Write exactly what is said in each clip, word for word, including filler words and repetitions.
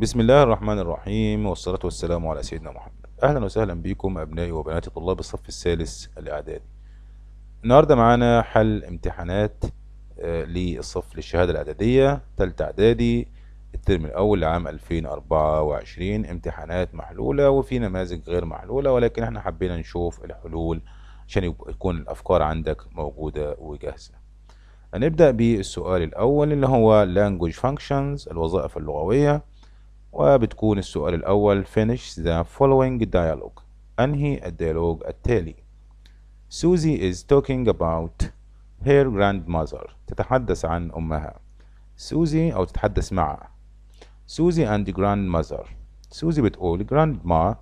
بسم الله الرحمن الرحيم، والصلاة والسلام على سيدنا محمد. أهلا وسهلا بكم أبنائي وبناتي طلاب الصف الثالث الإعدادي. النهاردة معانا حل امتحانات للصف للشهادة الإعدادية تالتة إعدادي الترم الأول لعام ألفين وأربعة وعشرين، امتحانات محلولة وفي نماذج غير محلولة، ولكن احنا حبينا نشوف الحلول عشان يكون الأفكار عندك موجودة وجاهزة. هنبدأ بالسؤال الأول اللي هو Language Functions، الوظائف اللغوية، وبتكون السؤال الأول Finish the following dialogue، أنهي الديالوج التالي. Susie is talking about her grandmother، تتحدث عن أمها. Susie أو تتحدث مع Susie and grandmother. Susie بتقول Grandma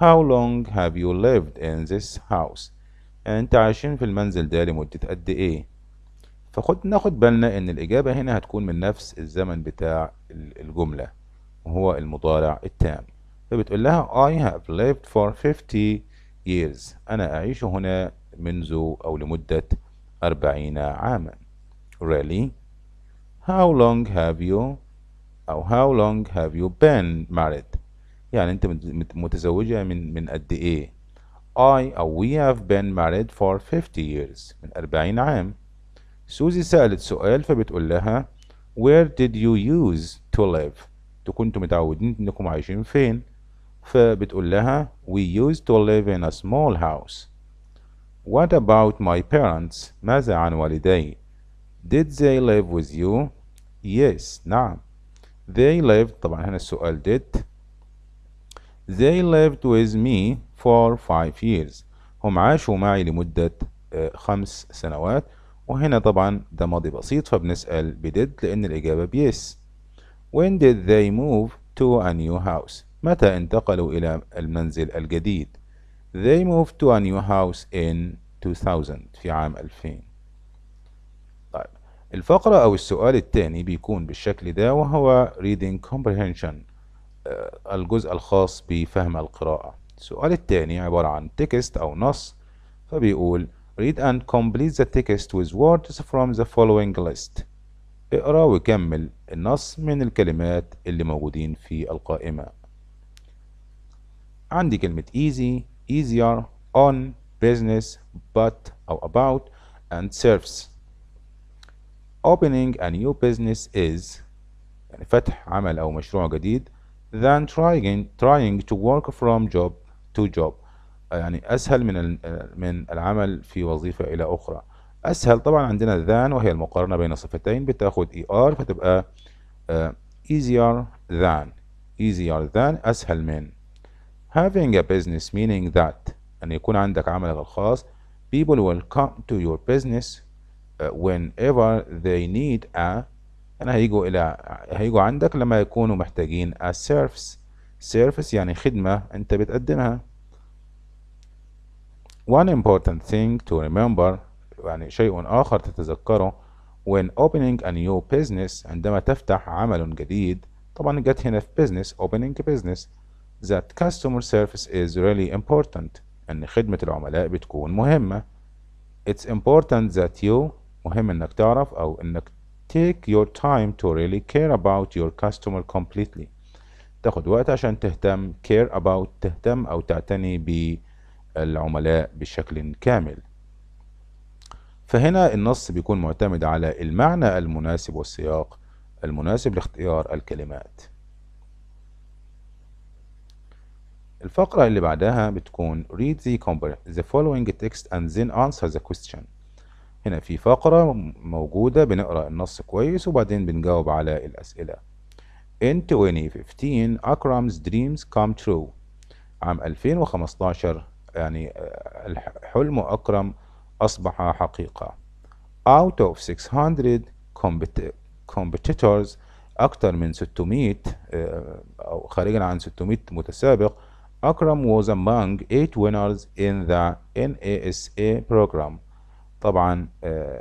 how long have you lived in this house؟ أنت عايشين في المنزل ده لمدة قد إيه؟ فخد ناخد بالنا إن الإجابة هنا هتكون من نفس الزمن بتاع الجملة وهو المضارع التام، فبتقول لها I have lived for fifty years، أنا أعيش هنا منذ أو لمدة أربعين عاما. Really؟ How long have you أو how long have you been married؟ يعني أنت متزوجة من من قد إيه؟ I أو we have been married for fifty years، من أربعين عام. سوزي سألت سؤال فبتقول لها Where did you used to live؟ كنتم متعودين انكم عايشين فين؟ فبتقول لها we used to live in a small house. What about my parents؟ ماذا عن والدي؟ Did they live with you؟ Yes، نعم. They lived، طبعا هنا السؤال did. They lived with me for five years. هم عاشوا معي لمدة خمس سنوات، وهنا طبعا ده ماضي بسيط فبنسأل بدid لأن الإجابة بيس. When did they move to a new house؟ متى انتقلوا إلى المنزل الجديد؟ They moved to a new house in two thousand، في عام ألفين. طيب الفقرة أو السؤال الثاني بيكون بالشكل ده وهو reading comprehension، الجزء الخاص بفهم القراءة. السؤال الثاني عبارة عن text أو نص، فبيقول read and complete the text with words from the following list. اقرأ وكمل النص من الكلمات اللي موجودين في القائمة. عندي كلمة easy، easier، on، business، but أو about، and serves. Opening a new business is، يعني فتح عمل أو مشروع جديد، than trying trying to work from job to job، يعني أسهل من من العمل في وظيفة إلى أخرى. أسهل طبعا عندنا than وهي المقارنة بين صفتين بتاخد er فتبقى uh, easier than easier than أسهل من. Having a business meaning that، أن يكون عندك عملك الخاص. People will come to your business uh, whenever they need a، أنا هيجوا إلى هيجوا عندك لما يكونوا محتاجين a service. service يعني خدمة أنت بتقدمها. One important thing to remember، يعني شيء آخر تتذكره when opening a new business، عندما تفتح عمل جديد. طبعا جت هنا في business opening business، that customer service is really important، أن خدمة العملاء بتكون مهمة. It's important that you، مهم أنك تعرف أو أنك take your time to really care about your customer completely، تاخد وقت عشان تهتم. care about تهتم أو تعتني بالعملاء بشكل كامل. فهنا النص بيكون معتمد على المعنى المناسب والسياق المناسب لاختيار الكلمات. الفقرة اللي بعدها بتكون read the, the following text and then answer the question. هنا في فقرة موجودة بنقرأ النص كويس وبعدين بنجاوب على الأسئلة. In twenty fifteen Akram's dreams come true. عام ألفين وخمستاشر يعني حلم أكرم أصبح حقيقة. Out of six hundred competitors، أكتر من ستمائة أو خارجا عن ستمائة متسابق، Akram was among eight winners in the NASA program. طبعا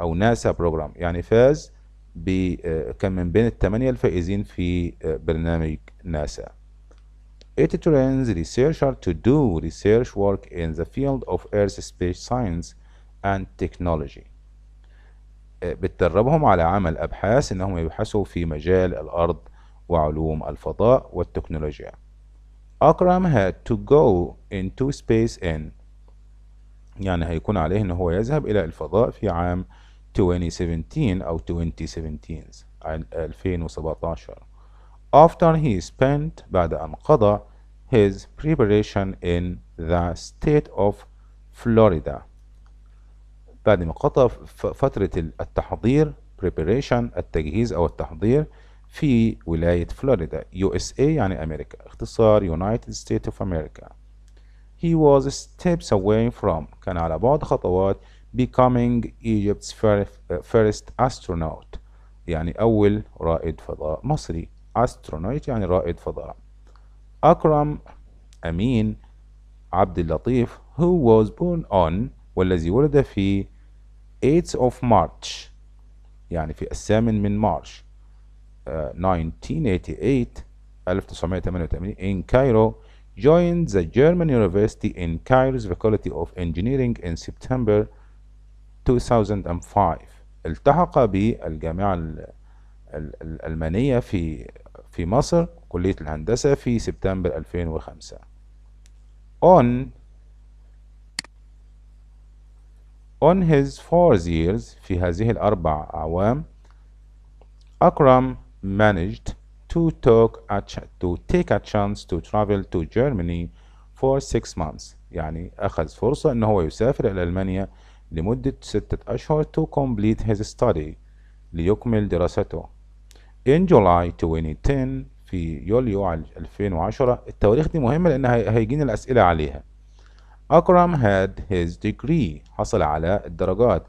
أو ناسا program، يعني فاز بكم من بين الثمانية الفائزين في برنامج ناسا. It trains researchers to do research work in the field of Earth space science and technology. بتدربهم على عمل أبحاث إنهم يبحثوا في مجال الأرض وعلوم الفضاء والتكنولوجيا. Akram had to go into space in يعني هيكون عليه إن هو يذهب إلى الفضاء في عام twenty seventeen أو twenty seventeen ألفين وسبعتاشر after he spent بعد أن قضى his preparation in the state of Florida بعد ما قضى فترة التحضير preparation التجهيز أو التحضير في ولاية فلوريدا يو إس إيه يعني أمريكا اختصار United States of America. He was steps away from كان على بعد خطوات becoming Egypt's first astronaut يعني أول رائد فضاء مصري. astronaut يعني رائد فضاء. أكرم أمين عبد اللطيف who was born on والذي ولد في eighth of March يعني في الثامن من مارش nineteen eighty-eight in Cairo joined the German University in Cairo's Faculty of Engineering in September two thousand five. التحق بالجامعة الألمانية في في مصر كلية الهندسة في سبتمبر ألفين وخمسة. On on his four years في هذه الأربع أعوام Akram managed to talk to take a chance to travel to Germany for six months يعني أخذ فرصة إن هو يسافر إلى ألمانيا لمدة ستة أشهر to complete his study ليكمل دراسته. In July twenty ten في يوليو ألفين وعشرة التواريخ دي مهمة لأن هيجينا الأسئلة عليها. Akram had his degree حصل على الدرجات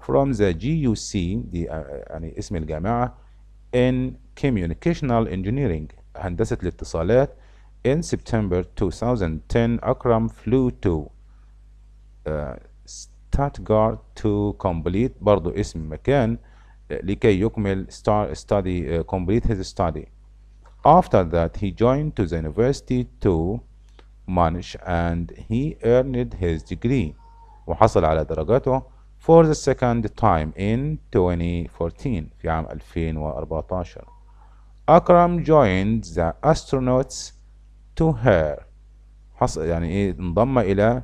from the جي يو سي دي يعني اسم الجامعة in Communicational Engineering هندسة الاتصالات. In September twenty ten Akram flew to uh, Stuttgart to complete برضو اسم مكان لكي يكمل start study uh, complete his study. After that he joined to the university to manage and he earned his degree وحصل على درجاته for the second time in twenty fourteen في عام ألفين وأربعتاشر. Akram joined the astronauts to her حصل يعني ايه انضم الى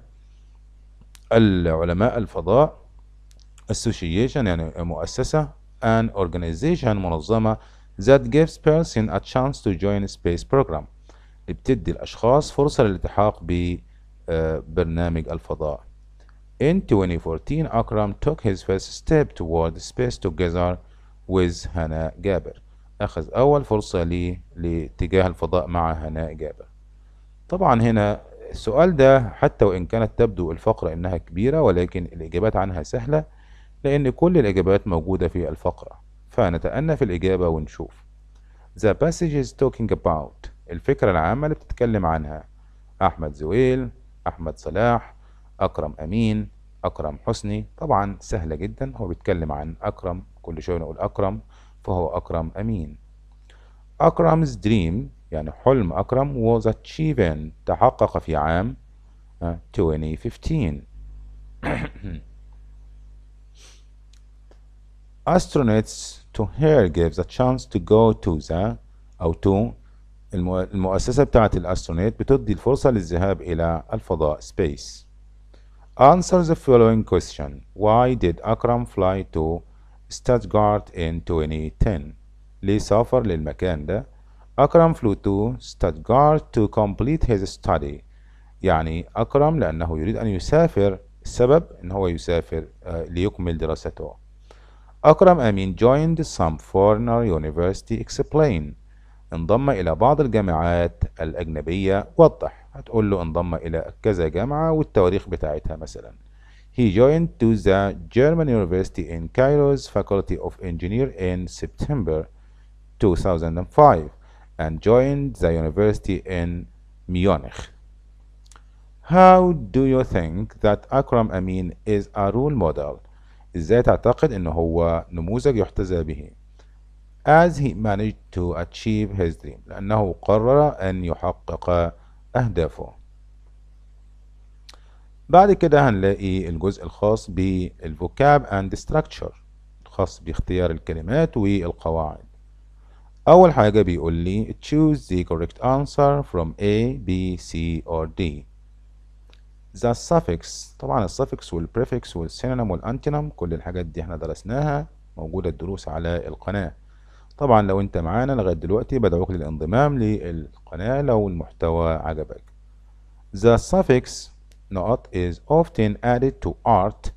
العلماء الفضاء association يعني مؤسسة an organization منظمة that gives person a chance to join a space program بتدي الاشخاص فرصة للالتحاق ببرنامج الفضاء. In twenty fourteen Akram took his first step toward space together with هنا جابر أخذ أول فرصة لي لاتجاه الفضاء مع هنا جابر. طبعا هنا السؤال ده حتى وإن كانت تبدو الفقرة إنها كبيرة ولكن الإجابات عنها سهلة لأن كل الإجابات موجودة في الفقرة فنتأنى في الإجابة ونشوف. The passage is talking about الفكرة العامة اللي بتتكلم عنها أحمد زويل أحمد صلاح أكرم أمين أكرم حسني طبعا سهلة جدا هو بيتكلم عن أكرم كل شوية نقول أكرم فهو أكرم أمين. Akram's dream يعني حلم أكرم was achieved تحقق في عام twenty fifteen. Astronauts to her gives a chance to go to the أو to المؤسسة بتاعة الأسترونيت بتدي الفرصة للذهاب إلى الفضاء space. Answer the following question. Why did Akram fly to Stuttgart in twenty ten? ليه سافر للمكان ده؟ Akram flew to Stuttgart to complete his study. يعني أكرم لأنه يريد أن يسافر السبب إن هو يسافر ليكمل دراسته. Akram Amin joined some foreigner university explain. انضم إلى بعض الجامعات الأجنبية وضح. هتقول له انضم إلى كذا جامعة والتواريخ بتاعتها مثلا. He joined to the German University in Cairo's Faculty of Engineering in September two thousand five and joined the university in Munich. How do you think that Akram Amin is a role model? إزاي تعتقد إنه هو نموذج يحتذى به؟ As he managed to achieve his dream لأنه قرر أن يحقق أهدافه. بعد كده هنلاقي الجزء الخاص بالفوكاب and structure الخاص باختيار الكلمات والقواعد. أول حاجة بيقول لي choose the correct answer from A, B, C or D. The suffix، طبعا السفكس والprefix والسينونيم والأنتينم كل الحاجات دي احنا درسناها، موجودة الدروس على القناة. طبعا لو انت معانا لغاية دلوقتي بدعوك للانضمام للقناة لو المحتوى عجبك. The suffix نقط is often added to art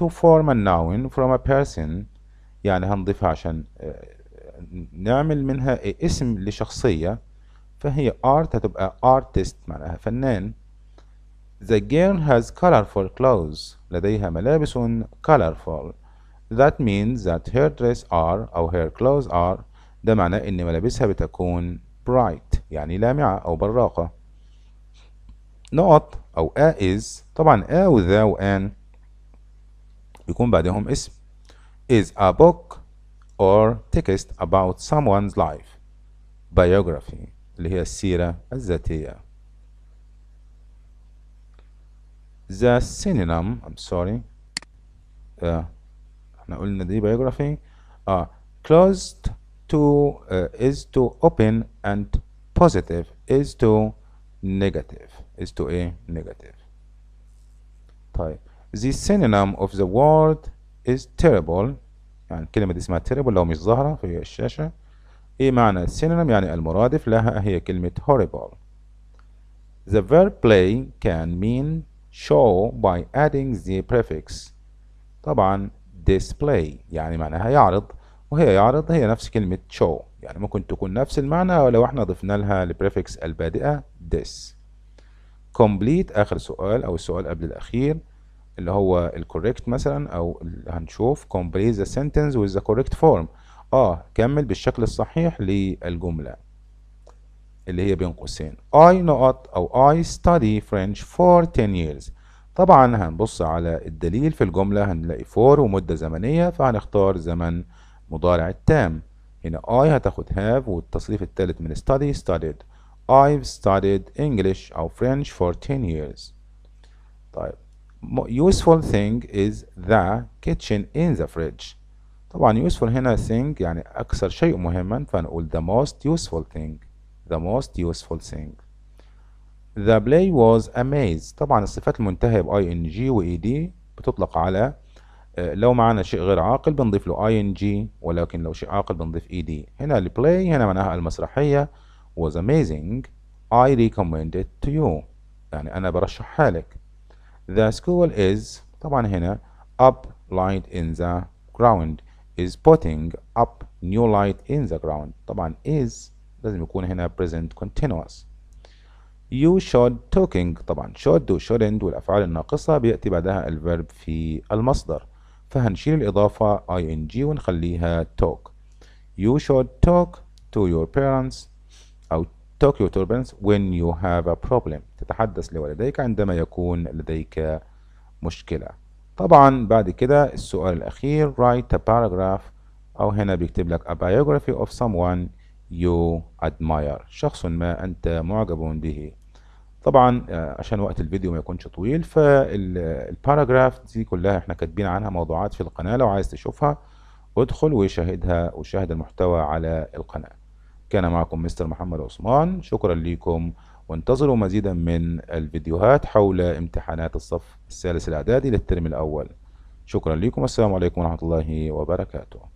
to form a noun from a person، يعني هنضيفها عشان نعمل منها اسم لشخصية، فهي art هتبقى artist معناها فنان. The girl has colorful clothes، لديها ملابس colorful. That means that her dress are أو her clothes are، ده معناه إن ملابسها بتكون bright يعني لامعة أو براقة. نقط أو a is، طبعا a و the و an بيكون بعدهم اسم. is a book or text about someone's life، biography اللي هي السيرة الذاتية. The synonym I'm sorry آه. احنا قلنا دي biography آه. closed to uh, is to open and positive is to negative is to a negative. طيب the synonym of the word is terrible، يعني الكلمة دي اسمها terrible لو مش ظاهرة في الشاشة. ايه معنى synonym؟ يعني المرادف لها هي كلمة horrible. The verb play can mean show by adding the prefix، طبعا display يعني معناها يعرض، وهي يعرض هي نفس كلمة show، يعني ممكن تكون نفس المعنى ولو احنا ضفنا لها البريفكس البادئة this. complete آخر سؤال أو السؤال قبل الأخير اللي هو الكوريكت مثلا، أو هنشوف complete the sentence with the correct form، اه كمل بالشكل الصحيح للجملة اللي هي بين قوسين. I نقط أو I study French for ten years، طبعا هنبص على الدليل في الجملة هنلاقي for ومدة زمنية، فهنختار زمن مضارع التام. هنا I هتاخد have، والتصريف الثالث من study studied. I've studied English أو French for ten years. طيب useful thing is the kitchen in the fridge، طبعا useful هنا thing يعني أكثر شيء مهما، فنقول the most useful thing the most useful thing. The play was a maze، طبعا الصفات المنتهية ب ing و ed بتطلق على لو معانا شيء غير عاقل بنضيف له ing، ولكن لو شيء عاقل بنضيف ed. هنا ال play هنا معناها المسرحية was amazing I recommend it to you، يعني أنا برشحها لك. The school is طبعا هنا up light in the ground is putting up new light in the ground، طبعا is لازم يكون هنا present continuous. you should talking، طبعا should و shouldn't والأفعال الناقصة بيأتي بعدها الفيرب في المصدر، فهنشيل الإضافة ing ونخليها talk. you should talk to your parents أو talk to your parents when you have a problem، تتحدث لوالديك عندما يكون لديك مشكلة. طبعا بعد كده السؤال الأخير write a paragraph، أو هنا بيكتب لك a biography of someone you admire، شخص ما أنت معجب به. طبعا عشان وقت الفيديو ما يكونش طويل فالباراجراف دي كلها احنا كاتبين عنها موضوعات في القناة، لو عايز تشوفها ادخل وشاهدها وشاهد المحتوى على القناة. كان معكم مستر محمد عثمان، شكرا لكم وانتظروا مزيدا من الفيديوهات حول امتحانات الصف الثالث الإعدادي للترم الأول. شكرا لكم والسلام عليكم ورحمة الله وبركاته.